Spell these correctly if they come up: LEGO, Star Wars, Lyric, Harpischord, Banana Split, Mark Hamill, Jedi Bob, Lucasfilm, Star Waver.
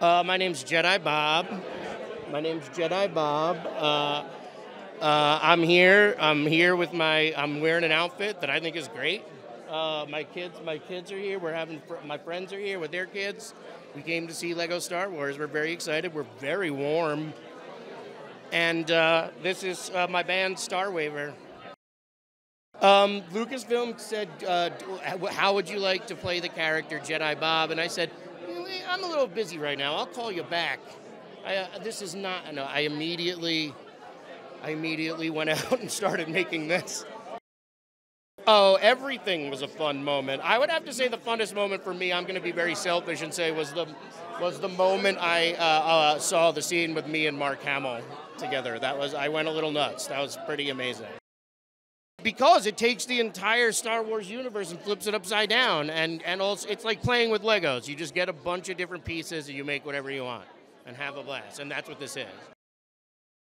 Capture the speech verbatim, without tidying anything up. Uh, my name's Jedi Bob. My name's Jedi Bob. Uh, uh, I'm here. I'm here with my. I'm wearing an outfit that I think is great. Uh, my kids. My kids are here. We're having. My friends are here with their kids. We came to see Lego Star Wars. We're very excited. We're very warm. And uh, this is uh, my band, Star Waver. Um, Lucasfilm said, uh, how would you like to play the character Jedi Bob? And I said, I'm a little busy right now. I'll call you back. I, uh, this is not, no, I immediately, I immediately went out and started making this. Oh, everything was a fun moment. I would have to say the funnest moment for me, I'm going to be very selfish and say, was the, was the moment I uh, uh, saw the scene with me and Mark Hamill together. That was, I went a little nuts. That was pretty amazing. Because it takes the entire Star Wars universe and flips it upside down, and, and also it's like playing with Legos. You just get a bunch of different pieces and you make whatever you want and have a blast, and that's what this is.